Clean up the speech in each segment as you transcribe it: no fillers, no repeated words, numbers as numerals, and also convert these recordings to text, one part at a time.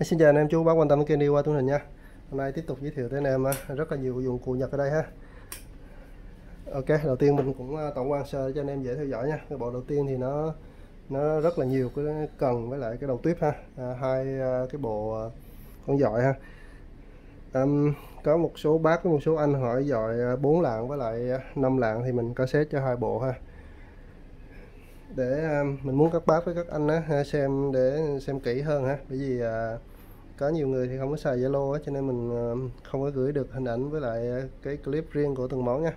Xin chào anh em chú bác quan tâm đến kênh đi qua tuần hình nha. Hôm nay tiếp tục giới thiệu tới anh em rất là nhiều dụng cụ Nhật ở đây ha. Ok, đầu tiên mình cũng tổng quan sơ cho anh em dễ theo dõi nha. Cái bộ đầu tiên thì nó rất là nhiều cái cần với lại cái đầu tuyếp ha, cái bộ con dọi ha. Có một số bác với một số anh hỏi dọi 4 lạng với lại 5 lạng thì mình có set cho hai bộ ha. Để mình muốn các bác với các anh xem để xem kỹ hơn ha, bởi vì có nhiều người thì không có xài Zalo cho nên mình không có gửi được hình ảnh với lại cái clip riêng của từng món nha.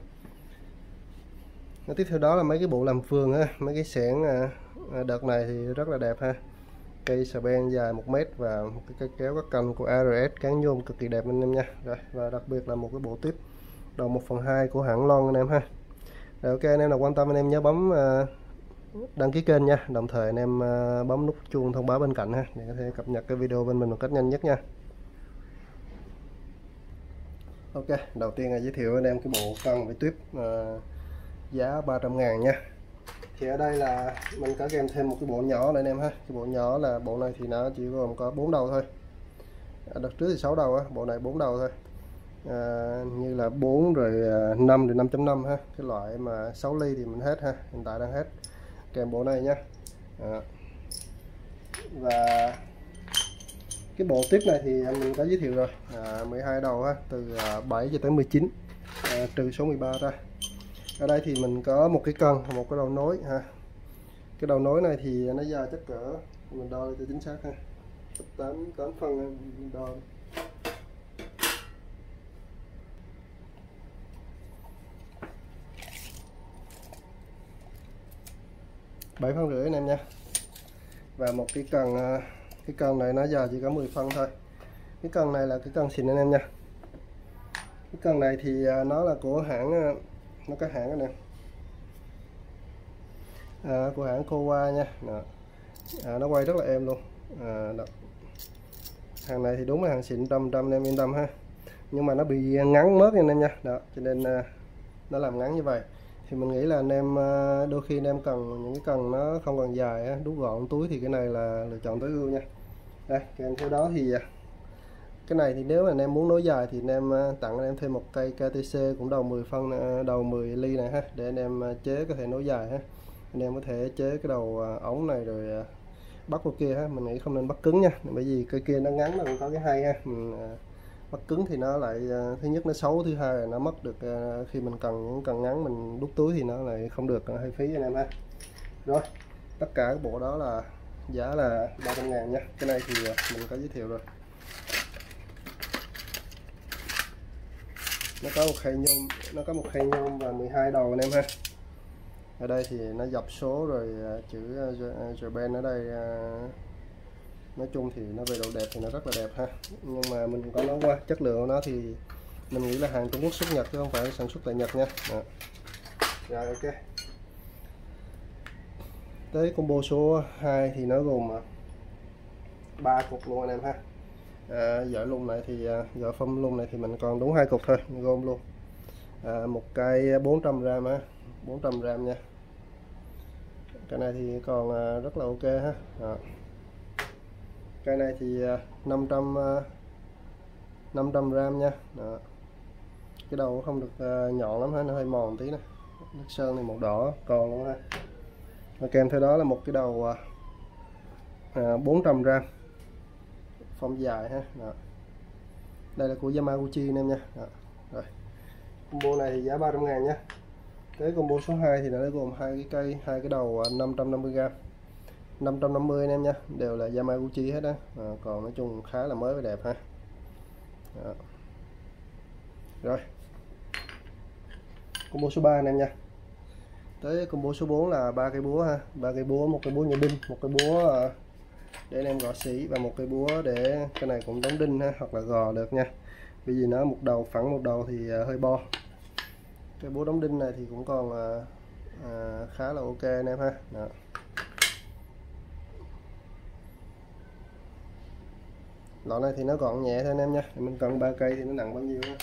Tiếp theo đó là mấy cái bộ làm vườn ha, mấy cái xẻng đợt này thì rất là đẹp ha. Cây xà beng dài 1 m và một cái kéo các cành của RS cán nhôm cực kỳ đẹp anh em nha. Rồi, và đặc biệt là một cái bộ tuyếp đầu 1/2 của hãng Lon anh em ha. Rồi, ok, anh em nào quan tâm anh em nhớ bấm đăng ký kênh nha, đồng thời anh em bấm nút chuông thông báo bên cạnh ha để có thể cập nhật cái video bên mình một cách nhanh nhất nha. Ok, đầu tiên là giới thiệu anh em cái bộ cần với tuyếp giá 300.000 nha. Thì ở đây là mình có kèm thêm một cái bộ nhỏ này anh em ha. Cái bộ nhỏ là bộ này thì nó chỉ gồm có 4 đầu thôi. Đợt trước thì 6 đầu á, bộ này 4 đầu thôi. Như là 4 rồi 5 rồi 5.5 ha. Cái loại mà 6 ly thì mình hết ha, hiện tại đang hết. Kèm bộ này nha. Và cái bộ tiếp này thì mình có giới thiệu rồi, 12 đầu ha, từ 7 cho tới 19 trừ số 13 ra. Ở đây thì mình có một cái cần, một cái đầu nối ha. Cái đầu nối này thì nó dài chắc cỡ, mình đo cho chính xác ha, 8 phân mình đo. Bảy phân rưỡi anh em nha. Và một cái cần này nó giờ chỉ có 10 phân thôi. Cái cần này là cái cần xịn anh em nha. Cái cần này thì nó là của hãng, nó có hãng này của hãng Kowa nha. Nó quay rất là êm luôn. Hàng này thì đúng là hàng xịn 100% anh em yên tâm ha. Nhưng mà nó bị ngắn mớt anh em nha. Đó, cho nên nó làm ngắn như vậy. Thì mình nghĩ là anh em đôi khi anh em cần những cái cần nó không còn dài đút gọn túi thì cái này là lựa chọn tối ưu nha. Đây, kèm theo đó thì cái này thì nếu mà anh em muốn nối dài thì anh em tặng anh em thêm một cây KTC cũng đầu 10 phân, đầu 10 ly này ha, để anh em chế có thể nối dài ha. Anh em có thể chế cái đầu ống này rồi bắt vào kia ha, mình nghĩ không nên bắt cứng nha, bởi vì cây kia nó ngắn nó cũng có cái hay ha. Mình bắt cứng thì nó lại thứ nhất nó xấu, thứ hai là nó mất được khi mình cần ngắn mình đút túi thì nó lại không được hay phí anh em ha. Rồi, tất cả cái bộ đó là giá là 300.000 nha. Cái này thì mình có giới thiệu rồi. Nó có một khay nhôm, và 12 đầu anh em ha. Ở đây thì nó dọc số rồi chữ XÀ BENG ở đây. Nói chung thì nó về độ đẹp thì nó rất là đẹp ha, nhưng mà mình có nói qua chất lượng của nó thì mình nghĩ là hàng Trung Quốc xuất Nhật chứ không phải sản xuất tại Nhật nha. Đó. Rồi, ok, tới combo số 2 thì nó gồm 3 cục luôn anh em ha. Dõi lùng này thì dõi phâm lùng này thì mình còn đúng 2 cục thôi, mình gom luôn. Một cây 400g á, 400g nha. Cái này thì còn rất là ok ha. Đó. Cây này thì 500g nha. Đó. Cái đầu không được nhọn lắm ha, nó hơi mòn tí nè. Nước sơn này màu đỏ còn luôn ha. Và kèm theo đó là một cái đầu 400g phong dài ha. Đó. Đây là của Yamaguchi anh em nha. Đó. Rồi. Combo này thì giá 300.000 nha. Tới combo số 2 thì nó gồm hai cái đầu 550g. 550 anh em nha, đều là Yamaguchi hết á. Còn nói chung khá là mới và đẹp ha. Đó. Rồi, combo số 3 anh em nha. Tới combo số 4 là 3 cây búa ha, 3 cây búa, một cây búa nhựa đinh, một cây búa để anh em gõ xỉ và một cây búa để cái này cũng đóng đinh ha, hoặc là gò được nha. Bởi vì nó một đầu phẳng một đầu thì hơi bo. Cái búa đóng đinh này thì cũng còn khá là ok anh em ha. Đó. Loại này thì nó gọn nhẹ thôi anh em nha. Mình cần 3 cây thì nó nặng bao nhiêu đó.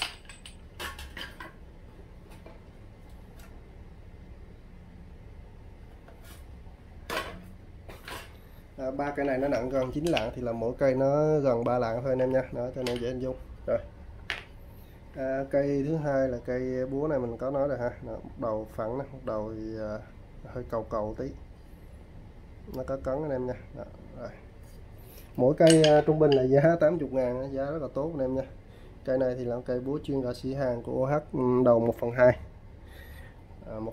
ba cây này nó nặng gần 9 lạng thì là mỗi cây nó gần 3 lạng thôi anh em nha, đó cho nên dễ hình dung rồi. Cây thứ hai là cây búa này mình có nói rồi ha, một đầu phẳng, một đầu thì hơi cầu cầu tí, nó có cấn anh em nha. Đó, rồi. Mỗi cây trung bình là giá 80.000, giá rất là tốt anh em nha. Cây này thì là cây búa chuyên là xỉ hàng của OH, đầu 1/2,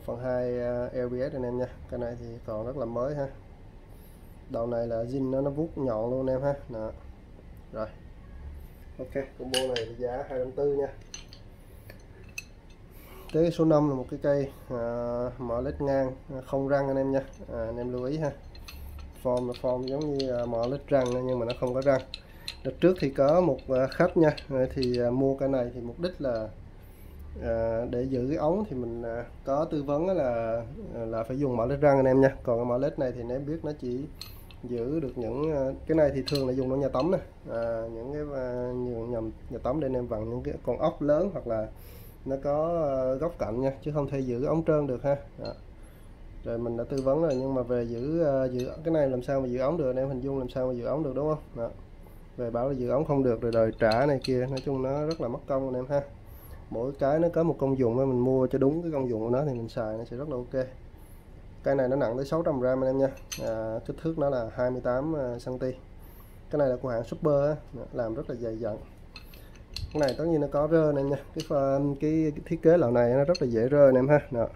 1/2 LBS anh em nha. Cây này thì còn rất là mới ha, đầu này là zin nó vuốt nhọn luôn em ha. Đó. Rồi ok, combo này thì giá 2.4 nha. Tới số 5 là một cái cây mở lết ngang không răng anh em nha, anh em lưu ý ha, form là form giống như mở lết răng nhưng mà nó không có răng. Đợt trước thì có một khách nha, thì mua cái này thì mục đích là để giữ cái ống thì mình có tư vấn là phải dùng mỏ lết răng anh em nha. Còn cái mỏ lết này thì nếu biết nó chỉ giữ được những cái này thì thường là dùng ở nhà tắm này, những cái nhà tắm để anh em vặn những cái con ốc lớn hoặc là nó có góc cạnh nha, chứ không thể giữ ống trơn được ha. Đó. Rồi mình đã tư vấn rồi, nhưng mà về giữ cái này làm sao mà giữ ống được, em hình dung làm sao mà giữ ống được đúng không? Đó. Về bảo là giữ ống không được rồi đòi trả này kia, nói chung nó rất là mất công anh em ha. Mỗi cái nó có một công dụng, mình mua cho đúng cái công dụng của nó thì mình xài nó sẽ rất là ok. Cây này nó nặng tới 600g anh em nha, kích thước nó là 28cm. Cái này là của hãng Super á, làm rất là dày dặn. Cái này tất nhiên nó có rơ này nha, cái thiết kế loại này nó rất là dễ rơ anh em ha. Đó.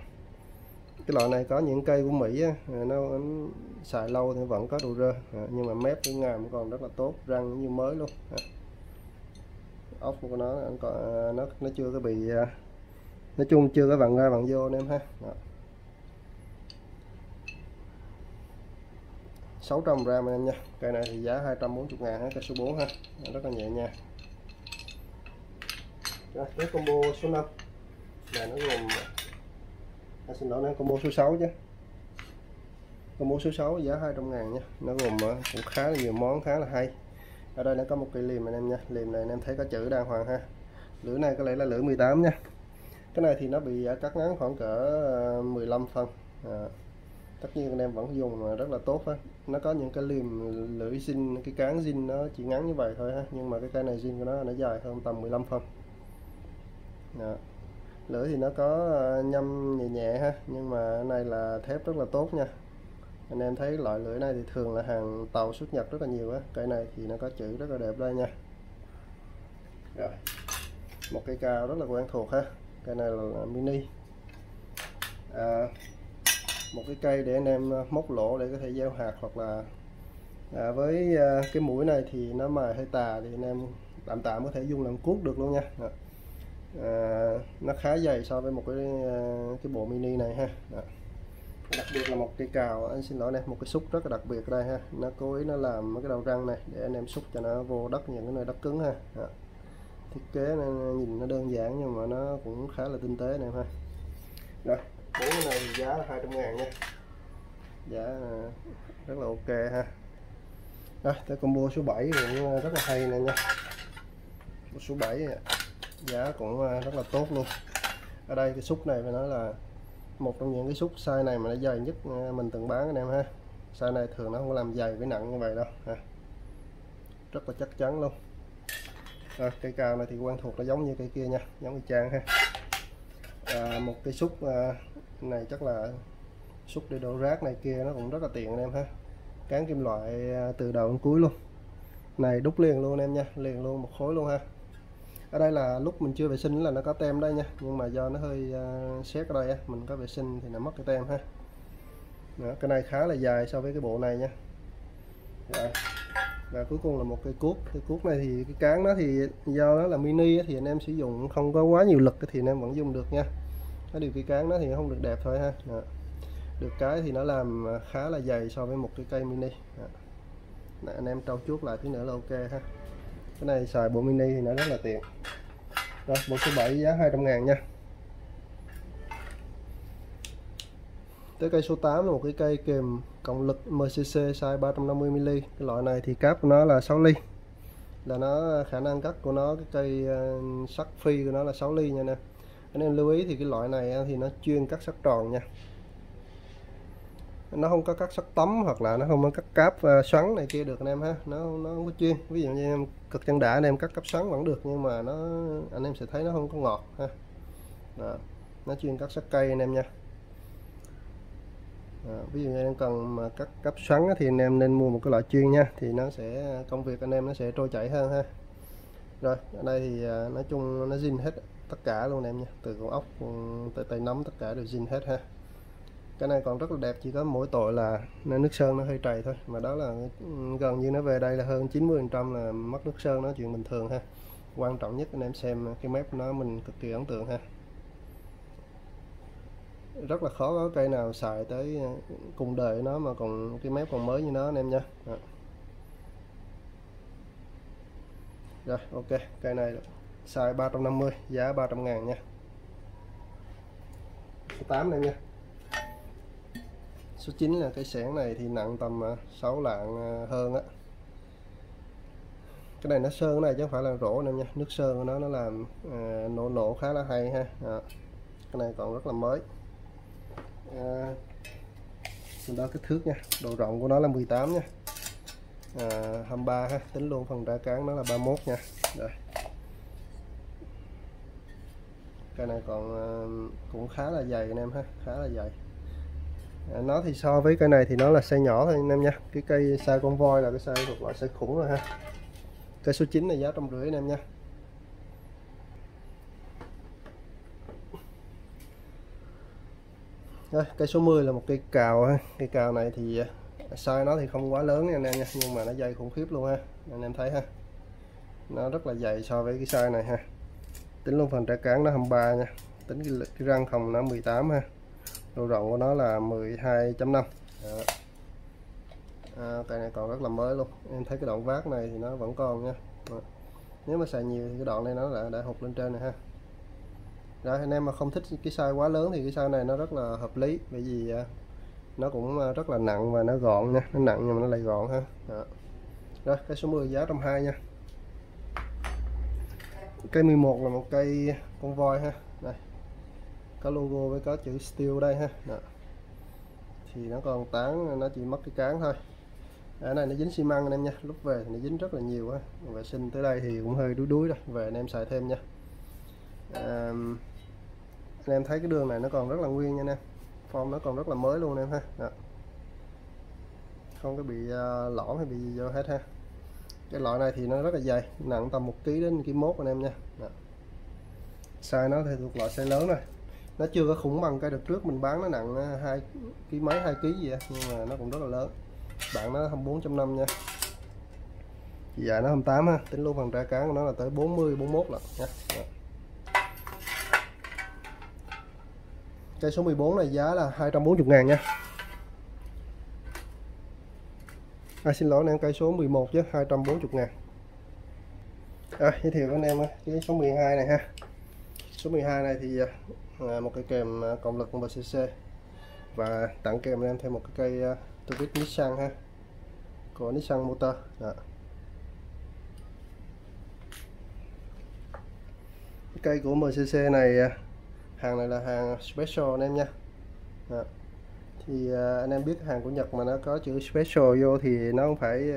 Cái loại này có những cây của Mỹ á, nó xài lâu thì vẫn có độ rơ, nhưng mà mép của ngàm còn rất là tốt, răng như mới luôn. Ốc của nó còn nó chưa có bị, nói chung chưa có vặn ra vặn vô anh em ha. Đó. 600g anh em nha. Cây này thì giá 240.000 ha, cây số 4 ha. Rất là nhẹ nha. Rồi, cái combo số 5 này nó gồm, xin lỗi, nó combo số 6 chứ. Combo số 6 giá 200.000 nha. Nó gồm cũng khá là nhiều món, khá là hay. Ở đây nó có một cây liềm anh em nha. Liềm này anh em thấy có chữ đàng hoàng ha. Lưỡi này có lẽ là lưỡi 18 nha. Cái này thì nó bị cắt ngắn khoảng cỡ 15 phân. Tất nhiên anh em vẫn dùng mà rất là tốt ha. Nó có những cái liềm lưỡi zin, cái cán zin nó chỉ ngắn như vậy thôi ha, nhưng mà cái cây này zin của nó dài hơn tầm 15 phân. Đó. Lưỡi thì nó có nhâm nhẹ nhẹ ha, nhưng mà cái này là thép rất là tốt nha. Anh em thấy loại lưỡi này thì thường là hàng tàu xuất Nhật rất là nhiều á. Cây này thì nó có chữ rất là đẹp đây nha. Rồi. Một cây cao rất là quen thuộc ha. Cây này là mini. Một cái cây để anh em móc lỗ để có thể gieo hạt, hoặc là với cái mũi này thì nó mài hơi tà thì anh em tạm có thể dùng làm cuốc được luôn nha. Nó khá dày so với một cái bộ mini này ha. Đó. Đặc biệt là một cây cào, anh xin lỗi nè, một cái xúc rất là đặc biệt đây ha. Nó cố ý nó làm cái đầu răng này để anh em xúc cho nó vô đất, những cái nơi đất cứng ha. Đó. Thiết kế này, nhìn nó đơn giản nhưng mà nó cũng khá là tinh tế anh em ha. Rồi. Bốn cái này thì giá là 200.000 nha, giá rất là ok ha. Đó, tới combo số 7 cũng rất là hay này nha. Số 7 giá cũng rất là tốt luôn. Ở đây cái xúc này phải nói là một trong những cái xúc size này mà nó dày nhất mình từng bán anh em ha. Size này thường nó không làm dày với nặng như vậy đâu ha. Rất là chắc chắn luôn. Rồi, cây cào này thì quen thuộc, nó giống như cây kia nha, giống như trang ha. Một cái xúc này chắc là xúc để đổ rác này kia, nó cũng rất là tiện anh em ha. Cán kim loại từ đầu đến cuối luôn, này đúc liền luôn em nha, liền luôn một khối luôn ha. Ở đây là lúc mình chưa vệ sinh là nó có tem đây nha, nhưng mà do nó hơi xét ở đây mình có vệ sinh thì nó mất cái tem ha. Đó, cái này khá là dài so với cái bộ này nha. Rồi. Và cuối cùng là một cây cuốc. Cái cuốc này thì cái cán nó thì do nó là mini thì anh em sử dụng không có quá nhiều lực thì anh em vẫn dùng được nha. Cái điều cái cán nó thì không được đẹp thôi ha. Đó. Được cái thì nó làm khá là dày so với một cái cây mini. Đó. Anh em trau chuốt lại tí nữa là ok ha. Cái này xài bộ mini thì nó rất là tiện. Rồi, bộ số 7 giá 200.000 nha. Tới cây số 8 là một cái cây kèm cộng lực MCC size 350mm. Cái loại này thì cáp của nó là 6 ly. Là nó khả năng cắt của nó, cái cây sắt phi của nó là 6 ly nha nè. Anh em lưu ý thì cái loại này thì nó chuyên cắt sắt tròn nha. nó không có cắt sắt tấm hoặc là nó không có cắt cáp xoắn này kia được anh em ha, nó không có chuyên. Ví dụ như em cực chân đã anh em cắt cáp xoắn vẫn được, nhưng mà nó anh em sẽ thấy nó không có ngọt ha. Đó, nó chuyên cắt sắt cây anh em nha. Đó, ví dụ như em cần mà cắt cáp xoắn thì anh em nên mua một cái loại chuyên nha, thì nó sẽ công việc anh em nó sẽ trôi chảy hơn ha. Rồi ở đây thì nói chung nó zin hết tất cả luôn em nha, từ con ốc tới tay nắm tất cả đều zin hết ha. Cái này còn rất là đẹp, chỉ có mỗi tội là nước sơn nó hơi trầy thôi, mà đó là gần như nó về đây là hơn 90% là mất nước sơn, nó chuyện bình thường ha. Quan trọng nhất anh em xem cái mép nó mình cực kỳ ấn tượng ha. Rất là khó có cây nào xài tới cùng đời nó mà còn cái mép còn mới như nó anh em nha. Đó. Rồi ok, cây này xài 350, giá 300.000 nha. 8 này nha. Số 9 là cái xẻng này thì nặng tầm 6 lạng hơn á. Cái này nó sơn này chứ không phải là rổ anh em nha. Nước sơn của nó làm nổ khá là hay ha. Đó. Cái này còn rất là mới. Đó kích thước nha. Độ rộng của nó là 18 nha. 23 ha. Tính luôn phần rã cán nó là 31 nha. Rồi. Cái này còn cũng khá là dày anh em ha, khá là dày. Nó thì so với cây này thì nó là size nhỏ thôi anh em nha. Cái cây size con voi là cái size thuộc loại size khủng rồi ha. Cây số 9 này giá 150 anh em nha. Rồi, cây số 10 là một cây cào ha. Cây cào này thì size nó thì không quá lớn nha anh em nha, nhưng mà nó dày khủng khiếp luôn ha. Anh em thấy ha. Nó rất là dày so với cái size này ha. Tính luôn phần trà cán nó 23 nha. Tính cái răng hồng nó 18 ha. Độ rộng của nó là 12.5. Cây này còn rất là mới luôn. Em thấy cái đoạn vát này thì nó vẫn còn nha. Đó. Nếu mà xài nhiều thì cái đoạn này nó đã hụt lên trên này ha. Rồi anh em mà không thích cái size quá lớn thì cái size này nó rất là hợp lý. Bởi vì nó cũng rất là nặng và nó gọn nha. Nó nặng nhưng mà nó lại gọn ha. Đó. Rồi cái số 10 giá 120 nha. Cây 11 là một cây con voi ha. Đây. Có logo với có chữ steel đây ha. Đó. Thì nó còn tán, nó chỉ mất cái cán thôi. Cái này nó dính xi măng anh em nha, lúc về thì nó dính rất là nhiều ha. Vệ sinh tới đây thì cũng hơi đuối rồi, về anh em xài thêm nha. Anh em thấy cái đường này nó còn rất là nguyên nha anh em, form nó còn rất là mới luôn anh em ha. Đó. Không có bị lõm hay bị gì vô hết ha. Cái loại này thì nó rất là dày, nặng tầm 1kg đến 1,1kg anh em nha. Đó. Size nó thì thuộc loại size lớn rồi. Nó chưa có khủng bằng cây đợt trước mình bán, nó nặng 2kg mấy, 2kg gì vậy, nhưng mà nó cũng rất là lớn. Bạn nó 24.5 nha. Dạ nó 28 ha, tính luôn phần ra cán của nó là tới 40, 41 lận nha. Đó. Cây số 14 này giá là 240.000 nha. Xin lỗi anh em, cây số 11 chứ 240.000. Rồi, giới thiệu với anh em cái số 12 này ha. Số 12 này thì một cái kèm cộng lực MCC và tặng kèm anh em thêm một cái cây TUYP Nissan ha, của Nissan Motor. Đó. Cái cây của MCC này, hàng này là hàng special anh em nha. Đó. Thì anh em biết hàng của Nhật mà nó có chữ special vô thì nó không phải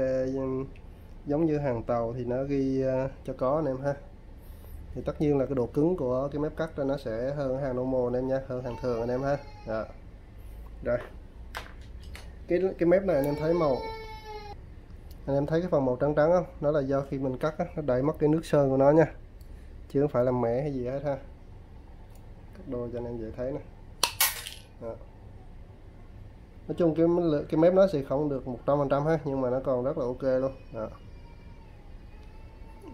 giống như hàng tàu thì nó ghi cho có anh em ha. Thì tất nhiên là cái độ cứng của cái mép cắt nó sẽ hơn hàng normal anh em nha, hơn hàng thường anh em ha. Đó. Rồi. Cái mép này anh em thấy màu, anh em thấy cái phần màu trắng trắng không? Nó là do khi mình cắt đó, nó đẩy mất cái nước sơn của nó nha. Chứ không phải là mẻ hay gì hết ha. Cắt đồ cho anh em dễ thấy nè. Đó. Nói chung cái mép nó sẽ không được 100% ha, nhưng mà nó còn rất là ok luôn. Đó.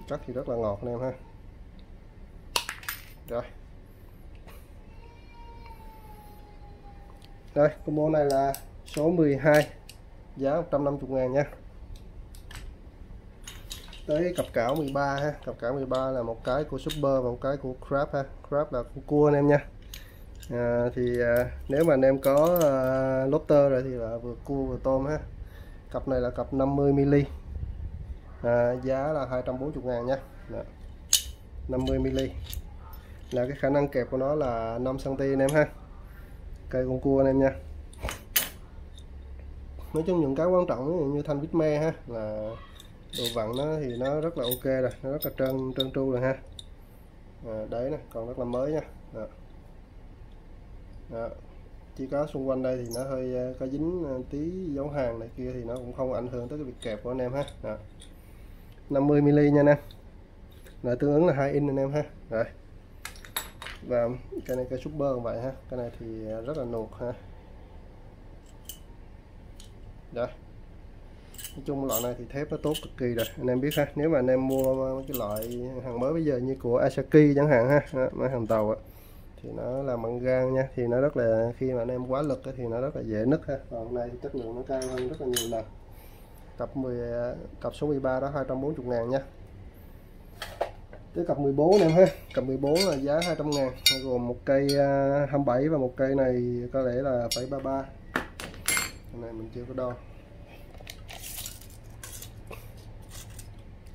Cắt thì rất là ngọt anh em ha. Rồi. Đây, combo này là số 12 giá 150.000 nha. Tới cặp cảo 13 ha, cặp cảo 13 là một cái của Super và một cái của Crab ha. Crab là con cua anh em nha. Nếu mà anh em có lobster rồi thì là vừa cua vừa tôm ha. Cặp này là cặp 50 mm, giá là 240.000 nha. 50 mm là cái khả năng kẹp của nó là 5 cm anh em ha. Cây con cua anh em nha. Nói chung những cái quan trọng như thanh vít me ha, là đồ vặn nó thì nó rất là ok rồi, nó rất là trơn tru rồi ha. Đấy nè, còn rất là mới nha. Chỉ có xung quanh đây thì nó hơi có dính tí dấu hàng này kia thì nó cũng không ảnh hưởng tới cái việc kẹp của anh em ha. 50mm nha anh em, là tương ứng là 2 inch anh em ha. Rồi. Và cái này cái Super cũng vậy ha, cái này thì rất là nuột ha. Rồi. Nói chung loại này thì thép nó tốt cực kỳ rồi anh em biết ha. Nếu mà anh em mua cái loại hàng mới bây giờ như của Asaki chẳng hạn ha, máy hàng tàu á, thì nó làm bằng gang nha, thì nó rất là, khi mà anh em quá lực thì nó rất là dễ nứt ha. Còn này thì chất lượng nó cao hơn rất là nhiều lần. Cặp số 13 đó 240.000 nha. Tới cặp 14 em ha, cặp 14 là giá 200.000, gồm một cây 27 và một cây này có lẽ là 733. Cái này mình chưa có đo.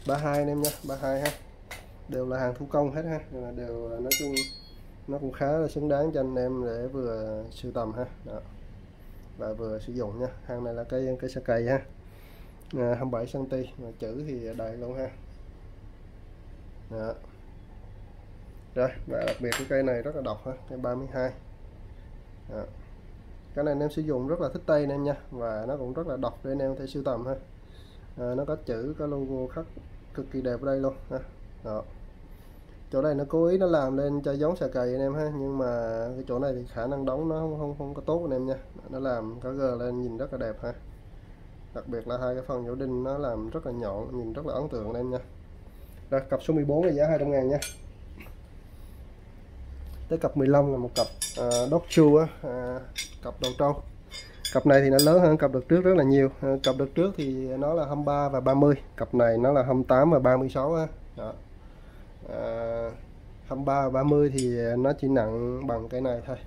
32 anh em nha, 32 ha. Đều là hàng thủ công hết ha, đều nói chung nó cũng khá là xứng đáng cho anh em để vừa sưu tầm ha. Đó. Và vừa sử dụng nha. Hàng này là cây XÀ CẠY ha. 27 cm, chữ thì đầy luôn ha. Đó. Rồi, và đặc biệt cái cây này rất là độc ha, cây 32. Đó. Cái này anh em sử dụng rất là thích tay anh em nha, và nó cũng rất là độc để anh em có thể sưu tầm ha. Nó có chữ, có logo khắc cực kỳ đẹp ở đây luôn ha. Đó. Chỗ này nó cố ý nó làm lên cho giống xà cầy anh em ha, nhưng mà cái chỗ này thì khả năng đóng nó không có tốt anh em nha. Nó làm cá gờ lên nhìn rất là đẹp ha. Đặc biệt là hai cái phần nhổ đinh nó làm rất là nhọn, nhìn rất là ấn tượng anh em nha. Rồi, cặp số 14 là giá 200.000 nha. Tới cặp 15 là một cặp Dogyu á, cặp đầu trâu. Cặp này thì nó lớn hơn cặp đợt trước rất là nhiều. Cặp đợt trước thì nó là 23 và 30, cặp này nó là 28 và 36 ha. Đó. 23 và 30 thì nó chỉ nặng bằng cái này thôi.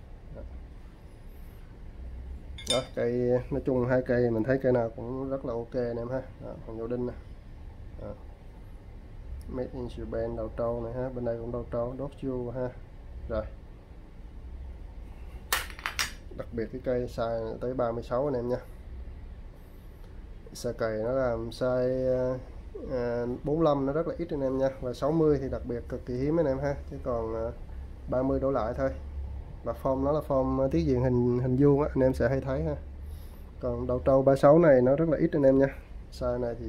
Đó, cây nói chung hai cây mình thấy cây nào cũng rất là ok anh em ha. Đó, phần vô đinh nè. Made in Japan, đầu trâu này ha, bên đây cũng đầu trâu Dogyu ha. Rồi. Đặc biệt cái cây size tới 36 anh em nha. XÀ CẠY nó làm size 45 nó rất là ít anh em nha, và 60 thì đặc biệt cực kỳ hiếm anh em ha, chứ còn 30 đổ lại thôi. Và form nó là form tiết diện hình vuông anh em sẽ hay thấy ha. Còn đầu trâu 36 này nó rất là ít anh em nha. Size này thì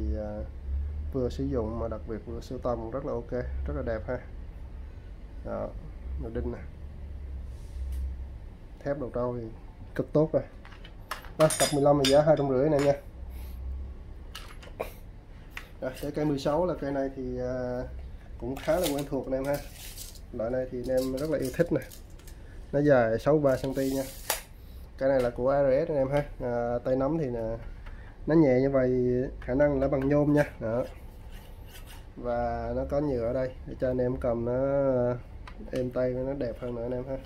vừa sử dụng mà đặc biệt vừa sưu tầm rất là ok, rất là đẹp ha. Đó, đầu đinh nè. Thép đầu trâu thì cực tốt rồi. Đó, cặp 15 thì giá 250.000 này nha. Rồi, tới cây 16 là cây này thì cũng khá là quen thuộc anh em ha. Loại này thì anh em rất là yêu thích nè. Nó dài 63 cm nha. Cái này là của RS anh em ha. Tay nắm thì nè, nó nhẹ như vậy khả năng là bằng nhôm nha. Đó. Và nó có nhựa ở đây để cho anh em cầm nó êm tay và nó đẹp hơn nữa anh em ha.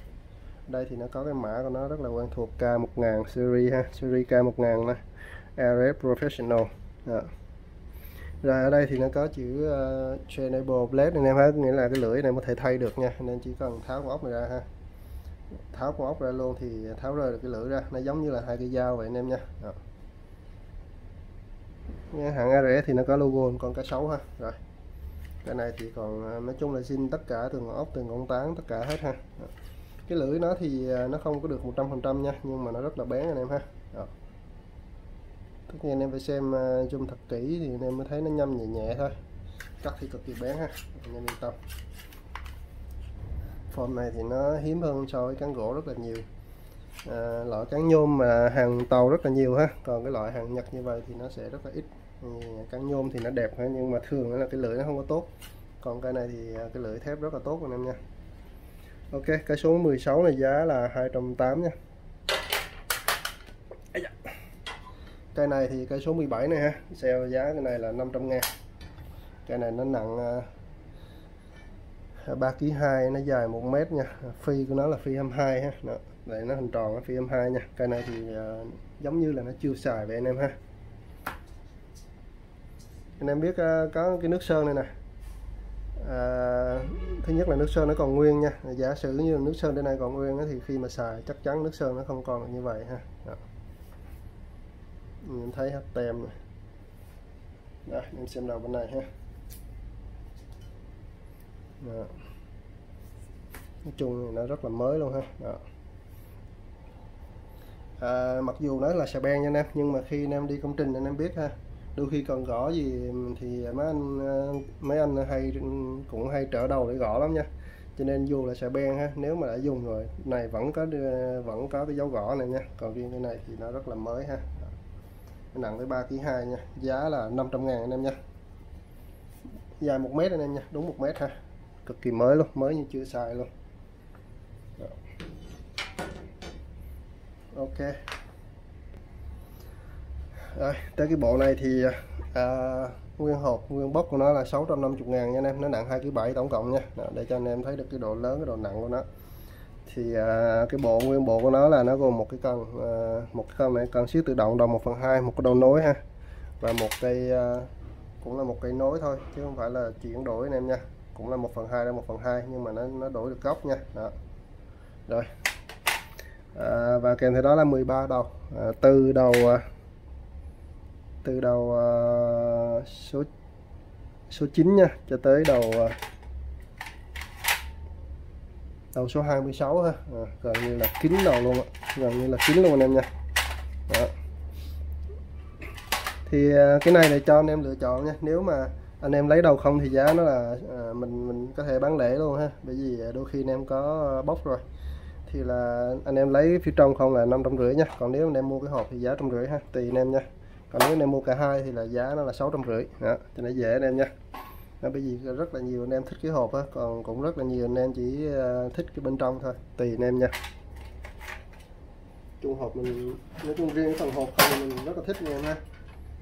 Đây thì nó có cái mã của nó rất là quen thuộc, K1000 series ha, series K1000 này, RS Professional. Đó. Rồi ở đây thì nó có chữ Changeable blade anh em ha, nghĩa là cái lưỡi này có thể thay được nha, nên chỉ cần tháo con ốc này ra ha, tháo con ốc ra luôn thì tháo rơi được cái lưỡi ra, nó giống như là hai cái dao vậy anh em nha. Đó. Hãng RS thì nó có logo con cá sấu ha. Rồi. Cái này thì còn nói chung là zin tất cả, từng ốc, từng con tán, tất cả hết ha. Đó. Cái lưỡi nó thì nó không có được 100% nha, nhưng mà nó rất là bén anh em ha. Đó. Tất nhiên anh em phải xem zoom thật kỹ thì anh em mới thấy nó nhâm nhẹ nhẹ thôi, cắt thì cực kỳ bén ha, anh em yên tâm. Form này thì nó hiếm hơn so với cán gỗ rất là nhiều. Loại cán nhôm mà hàng tàu rất là nhiều ha, còn cái loại hàng Nhật như vậy thì nó sẽ rất là ít. Cán nhôm thì nó đẹp ha, nhưng mà thường là cái lưỡi nó không có tốt, còn cái này thì cái lưỡi thép rất là tốt anh em nha. Ok, cái số 16 này giá là 280 nha. Cây này thì cây số 17 này ha, sale giá cái này là 500.000. Cây này nó nặng 3,2 kg, nó dài 1 m nha. Phi của nó là phi 22 ha. Đó. Đây nó hình tròn á, phi 22 nha. Cây này thì giống như là nó chưa xài vậy anh em ha. Anh em biết có cái nước sơn này nè. Thứ nhất là nước sơn nó còn nguyên nha. Giả sử như nước sơn đây này còn nguyên thì khi mà xài chắc chắn nước sơn nó không còn như vậy ha. Đó. Nhìn thấy hết tem rồi. Đó, em xem đầu bên này ha. Đó. Nói chung nó rất là mới luôn ha. Đó. À, mặc dù nó là xà beng nha anh em, nhưng mà khi anh em đi công trình anh em biết ha, đôi khi cần gõ gì thì mấy anh cũng hay trở đầu để gõ lắm nha. Cho nên dù là xà beng ha, nếu mà đã dùng rồi này vẫn có cái dấu gõ này nha. Còn riêng cái này thì nó rất là mới ha. Nó nặng tới 3,2 kg nha, giá là 500.000 anh em nha. Dài 1 mét anh em nha, đúng 1 mét ha, cực kỳ mới luôn, mới như chưa xài luôn. Đó. Ok. Rồi, tới cái bộ này thì nguyên hộp, nguyên bốc của nó là 650.000 nha anh em. Nó nặng 2,7 kg tổng cộng nha. Đó, để cho anh em thấy được cái độ lớn, cái độ nặng của nó. Thì cái bộ nguyên bộ của nó là nó gồm một cái cần, này cần siết tự động đầu 1/2, một cái đầu nối ha, và một cây cũng là một cây nối thôi chứ không phải là chuyển đổi anh em nha. Cũng là 1/2 ra 1/2 nhưng mà nó đổi được góc nha. Đó. Rồi. Và kèm theo đó là 13 đầu, từ đầu số 9 nha cho tới đầu số 26 ha. À, gần như là kín đầu luôn ạ, gần như là kín luôn anh em nha. Đó. Thì cái này để cho anh em lựa chọn nha. Nếu mà anh em lấy đầu không thì giá nó là mình có thể bán lẻ luôn ha, bởi vì đôi khi anh em có bóc rồi thì là anh em lấy phía trong không là 550 nha. Còn nếu anh em mua cái hộp thì giá 150 ha, tùy anh em nha. Còn nếu anh em mua cả hai thì là giá nó là 650. Đó, cho nó dễ anh em nha. Đó, bởi vì rất là nhiều anh em thích cái hộp á, còn cũng rất là nhiều anh em chỉ thích cái bên trong thôi, tùy anh em nha. Chung hộp mình, nói chung riêng cái phần hộp không mình rất là thích nha em ha.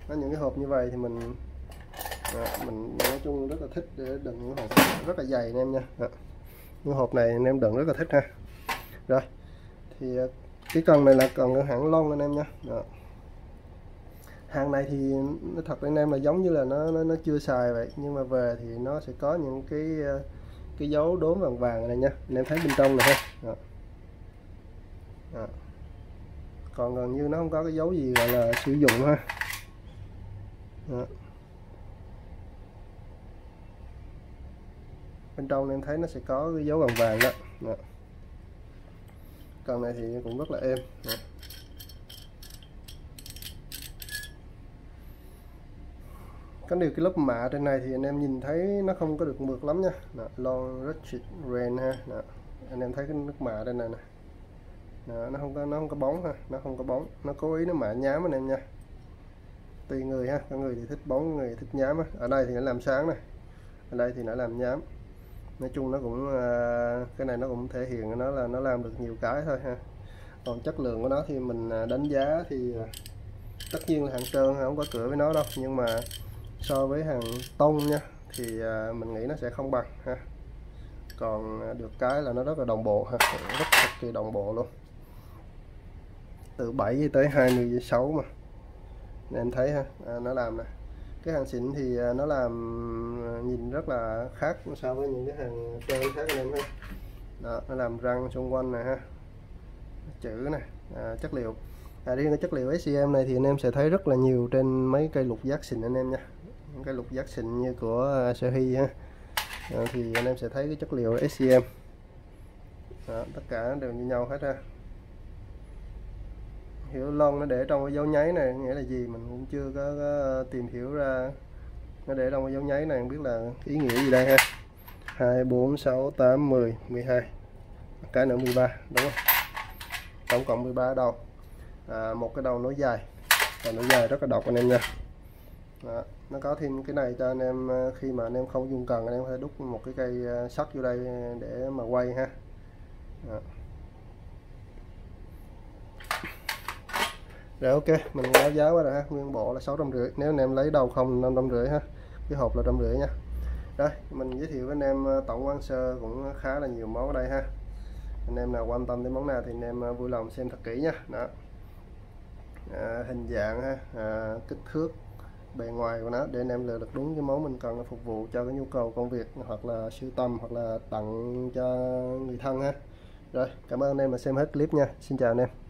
Đó, những cái hộp như vậy thì mình nói chung rất là thích để đựng những hộp rất là dày anh em nha. Đó. Những hộp này anh em đựng rất là thích ha. Rồi, thì cái cần này là cần hãng Long anh em nha. Đó. Hàng này thì nó thật anh em là giống như là nó chưa xài vậy, nhưng mà về thì nó sẽ có những cái dấu đốm vàng vàng này nha. Anh em thấy bên trong này ha. Đó. Đó. Còn gần như nó không có cái dấu gì gọi là sử dụng ha. Đó. Bên trong em thấy nó sẽ có cái dấu vàng vàng đó. Đó. Cần này thì cũng rất là êm. Đó. Cái điều cái lớp mạ trên này thì anh em nhìn thấy nó không có được mượt lắm nha. Đó, long ratchet rain ha. Đó. Anh em thấy cái lớp mạ trên này nè. Đó, nó không có bóng ha, nó không có bóng. Nó cố ý nó mạ nhám anh em nha. Tùy người ha, có người thì thích bóng, người thích nhám ha. Ở đây thì nó làm sáng này. Ở đây thì nó làm nhám. Nói chung nó cũng cái này nó cũng thể hiện nó là nó làm được nhiều cái thôi ha. Còn chất lượng của nó thì mình đánh giá thì tất nhiên là hàng trơn không có cửa với nó đâu, nhưng mà so với hàng tông nha thì mình nghĩ nó sẽ không bằng ha. Còn được cái là nó rất là đồng bộ ha, rất cực kỳ đồng bộ luôn. Từ 7 tới 26 mà. Nên em thấy ha, nó làm nè. Cái hàng xịn thì nó làm nhìn rất là khác so với những cái hàng trơn khác anh em ha. Đó, nó làm răng xung quanh này ha. Chữ này, chất liệu. Riêng cái chất liệu SCM này thì anh em sẽ thấy rất là nhiều trên mấy cây lục giác xịn anh em nha. Những cây lục giác xịn như của Sehi ha. Thì anh em sẽ thấy cái chất liệu SCM. Đó, tất cả đều như nhau hết ha. Hiểu lon nó để trong cái dấu nháy này nghĩa là gì mình cũng chưa có tìm hiểu ra. Nó để trong cái dấu nháy này không biết là ý nghĩa gì đây ha. 2, 4, 6, 8, 10, 12. Cái nữa 13 đúng không? Tổng cộng 13 đầu. Một cái đầu nối dài, rất là độc anh em nha. Đó, nó có thêm cái này cho anh em khi mà anh em không dùng cần anh em có thể đúc một cái cây sắt vô đây để mà quay ha. Đó. Rồi ok, mình báo giá quá rồi ha, nguyên bộ là 650, nếu anh em lấy đầu không 550 ha, cái hộp là 150 nha. Đây, mình giới thiệu với anh em tổng quan sơ cũng khá là nhiều món ở đây ha. Anh em nào quan tâm đến món nào thì anh em vui lòng xem thật kỹ nha. Đó. Hình dạng ha, kích thước bề ngoài của nó để anh em lựa được đúng cái món mình cần phục vụ cho cái nhu cầu công việc hoặc là sưu tầm hoặc là tặng cho người thân ha. Rồi, cảm ơn anh em đã xem hết clip nha. Xin chào anh em.